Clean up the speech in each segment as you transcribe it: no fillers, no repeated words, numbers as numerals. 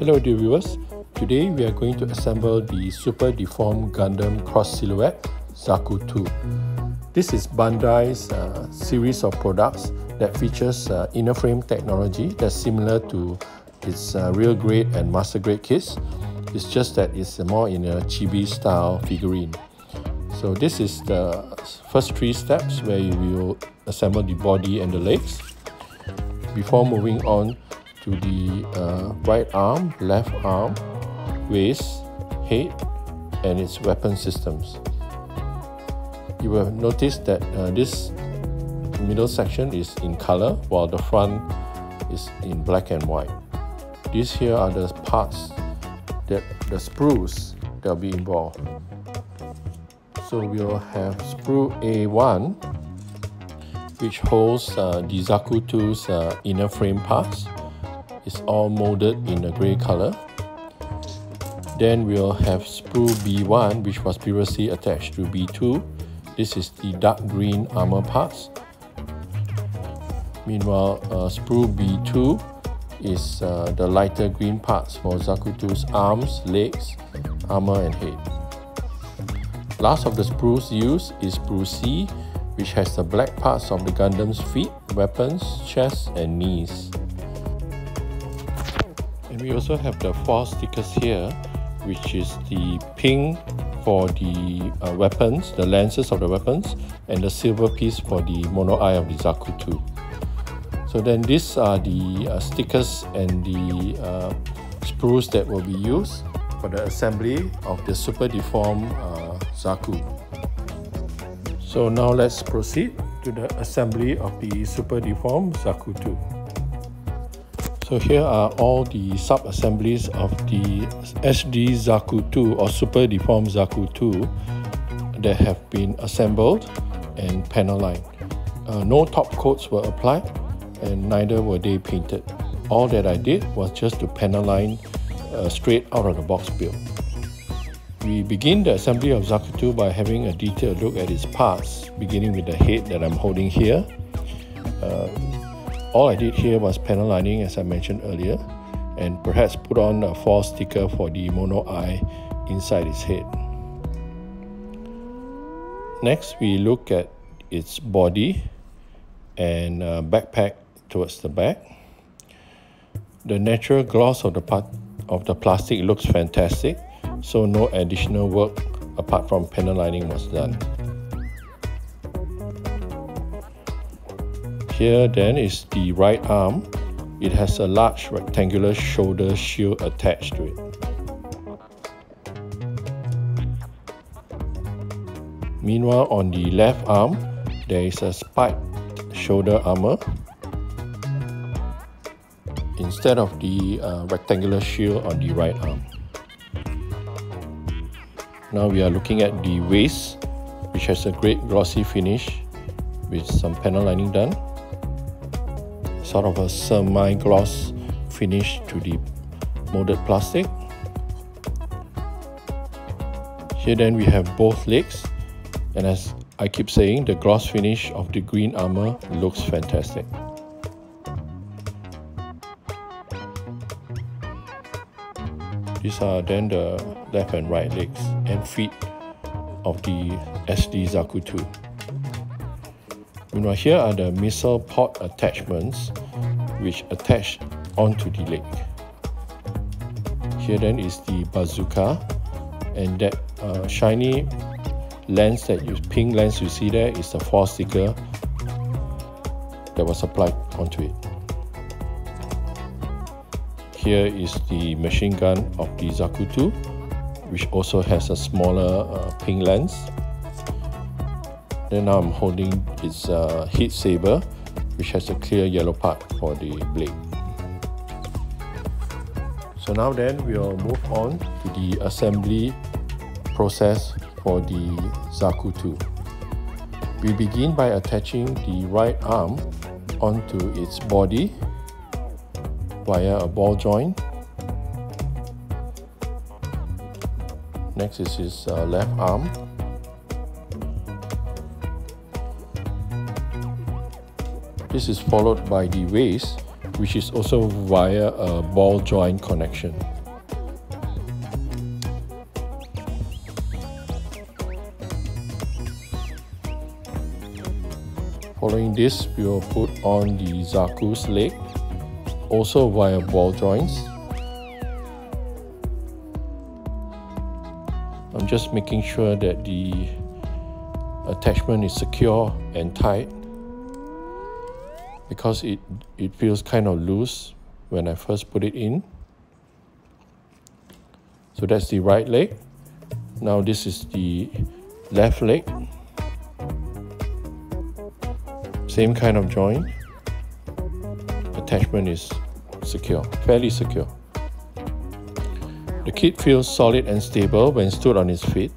Hello dear viewers, today we are going to assemble the Super Deformed Gundam Cross Silhouette Zaku II. This is Bandai's series of products that features inner frame technology that's similar to its real grade and master grade kits. It's just that it's more in a chibi style figurine. So this is the first three steps where you will assemble the body and the legs before moving on to the right arm, left arm, waist, head, and its weapon systems. You will notice that this middle section is in color while the front is in black and white. These here are the parts that the sprues that will be involved. So we'll have sprue A1, which holds the Zaku II's inner frame parts. It's all molded in a grey color. Then we'll have sprue B1, which was previously attached to B2. This is the dark green armor parts. Meanwhile, sprue B2 is the lighter green parts for Zaku II's arms, legs, armor and head. Last of the sprues used is sprue C, which has the black parts of the Gundam's feet, weapons, chest and knees. And we also have the four stickers here, which is the pink for the weapons, the lenses of the weapons, and the silver piece for the mono eye of the Zaku II. So then these are the stickers and the sprues that will be used for the assembly of the Super Deformed Zaku. So now let's proceed to the assembly of the Super Deformed Zaku II. So here are all the sub-assemblies of the SD Zaku II or Super Deformed Zaku II that have been assembled and panel lined. No top coats were applied and neither were they painted. All that I did was just to panel line straight out of the box build. We begin the assembly of Zaku II by having a detailed look at its parts, beginning with the head that I'm holding here. All I did here was panel lining, as I mentioned earlier, and perhaps put on a false sticker for the mono eye inside its head. Next, we look at its body and backpack towards the back. The natural gloss of the plastic looks fantastic, so no additional work apart from panel lining was done. Here then is the right arm. It has a large rectangular shoulder shield attached to it. Meanwhile, on the left arm, there is a spiked shoulder armor. Instead of the rectangular shield on the right arm. Now we are looking at the waist, which has a great glossy finish with some panel lining done. Sort of a semi-gloss finish to the molded plastic. Here then we have both legs, and as I keep saying, the gloss finish of the green armor looks fantastic. These are then the left and right legs and feet of the SD Zaku II. Meanwhile, here are the missile pod attachments which attach onto the leg. Here then is the bazooka, and that shiny lens, pink lens you see there, is the false sticker that was applied onto it. Here is the machine gun of the Zaku II, which also has a smaller pink lens. Then now I'm holding its heat saber, which has a clear yellow part for the blade. So now then we'll move on to the assembly process for the Zaku II. We begin by attaching the right arm onto its body via a ball joint. Next is his left arm. This is followed by the waist, which is also via a ball joint connection. Following this, we will put on the Zaku's leg, also via ball joints. I'm just making sure that the attachment is secure and tight, because it feels kind of loose when I first put it in. So that's the right leg. Now this is the left leg. Same kind of joint. Attachment is secure, fairly secure. The kit feels solid and stable when stood on its feet.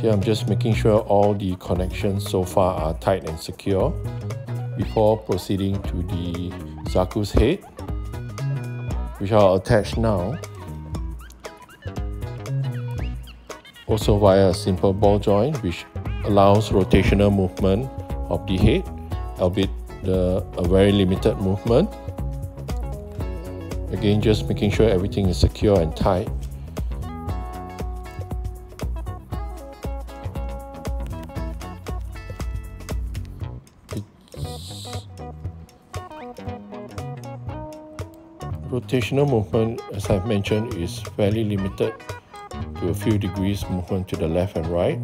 Here I'm just making sure all the connections so far are tight and secure before proceeding to the Zaku's head, which I'll attach now, also via a simple ball joint which allows rotational movement of the head, albeit a very limited movement. Again, just making sure everything is secure and tight. Rotational movement, as I've mentioned, is fairly limited to a few degrees movement to the left and right.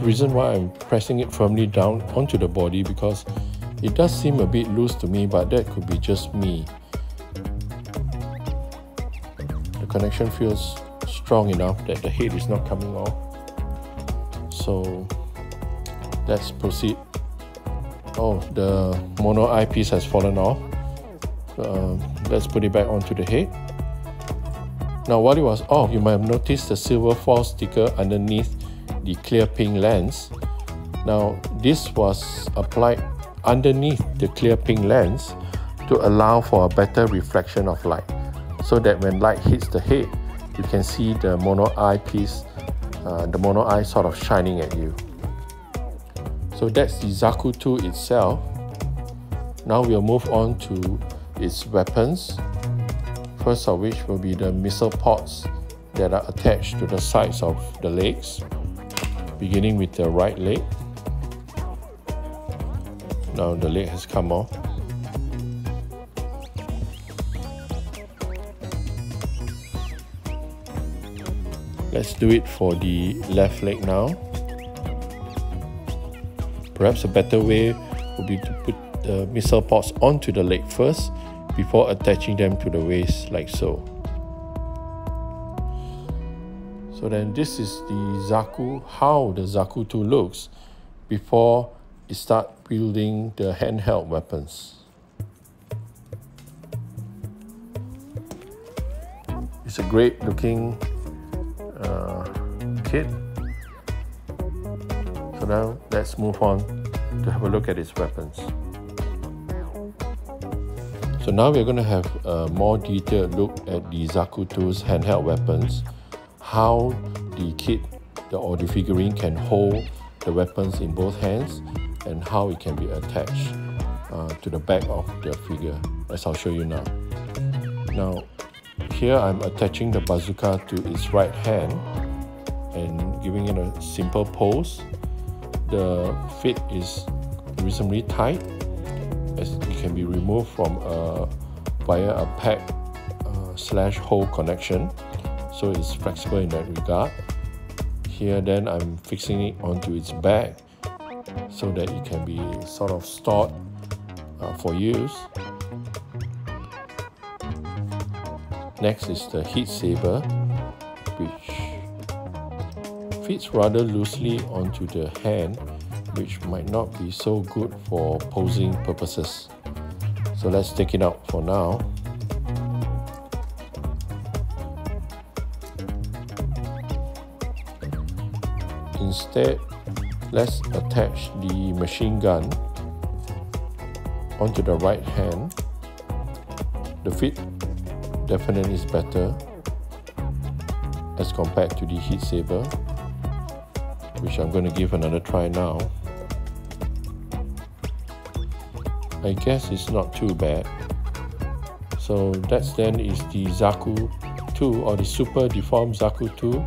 The reason why I'm pressing it firmly down onto the body, because it does seem a bit loose to me, but that could be just me. The connection feels strong enough that the head is not coming off. So let's proceed. Oh, the mono eyepiece has fallen off. Let's put it back onto the head. Now while it was off, you might have noticed the silver foil sticker underneath the clear pink lens. Now this was applied underneath the clear pink lens to allow for a better reflection of light, so that when light hits the head, you can see the mono eyepiece, the mono eye sort of shining at you. So that's the Zaku II itself. Now we'll move on to its weapons, first of which will be the missile pods that are attached to the sides of the legs, beginning with the right leg. Now the leg has come off. Let's do it for the left leg now. Perhaps a better way would be to put the missile pods onto the leg first before attaching them to the waist, like so. So then this is the Zaku, how the Zaku II looks before it starts building the handheld weapons. It's a great looking kit. So now let's move on to have a look at its weapons. So now we're going to have a more detailed look at the Zaku II's handheld weapons, how the kit or the figurine can hold the weapons in both hands, and how it can be attached to the back of the figure, as I'll show you now. Now here I'm attaching the bazooka to its right hand and giving it a simple pose. The fit is reasonably tight, as it can be removed from via a peg slash hold connection. So it's flexible in that regard. Here then I'm fixing it onto its back so that it can be sort of stored for use. Next is the heat saber, which fits rather loosely onto the hand, which might not be so good for posing purposes. So let's take it out for now. Instead, let's attach the machine gun onto the right hand. The fit definitely is better, as compared to the Heat Saber, which I'm going to give another try now. I guess it's not too bad. So that's then is the Zaku II, or the Super Deformed Zaku II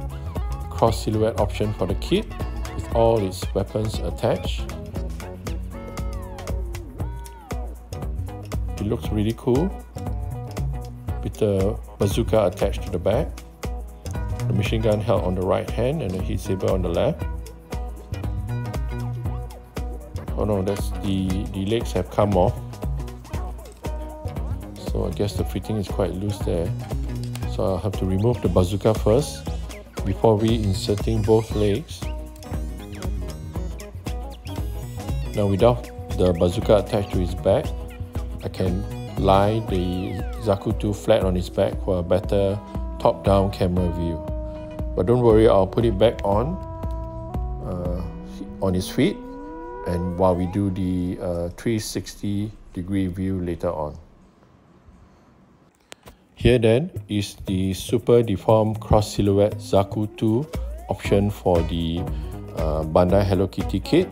Cross Silhouette option for the kit with all its weapons attached. It looks really cool with the bazooka attached to the back, the machine gun held on the right hand, and the Heat Saber on the left. Oh no, that's the legs have come off, so I guess the fitting is quite loose there. So I'll have to remove the bazooka first before re-inserting both legs. Now without the bazooka attached to his back, I can lie the Zaku II flat on his back for a better top-down camera view. But don't worry, I'll put it back on his feet, and while we do the 360 degree view later on. Here then is the Super Deformed Cross Silhouette Zaku II option for the Bandai Hello Kitty kit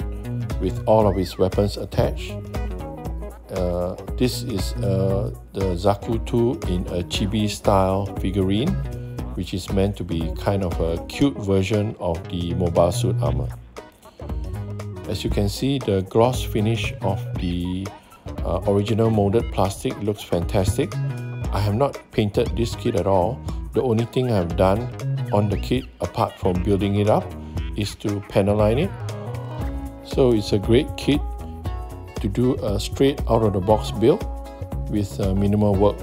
with all of its weapons attached. This is the Zaku II in a chibi style figurine, which is meant to be kind of a cute version of the mobile suit armor. As you can see, the gloss finish of the original molded plastic looks fantastic. I have not painted this kit at all. The only thing I have done on the kit, apart from building it up, is to panel line it. So it's a great kit to do a straight out of the box build with minimal work.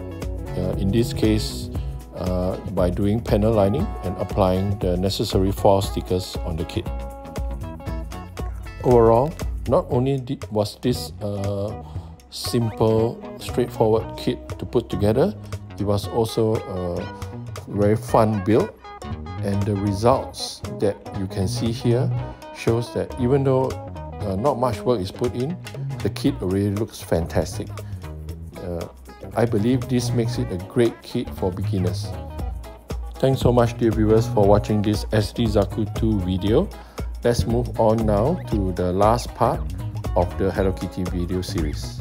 In this case, by doing panel lining and applying the necessary foil stickers on the kit. Overall, not only was this a simple, straightforward kit to put together, it was also a very fun build, and the results that you can see here shows that even though not much work is put in, the kit already looks fantastic. I believe this makes it a great kit for beginners. Thanks so much, dear viewers, for watching this SD Zaku II video. Let's move on now to the last part of the Hello Kitty video series.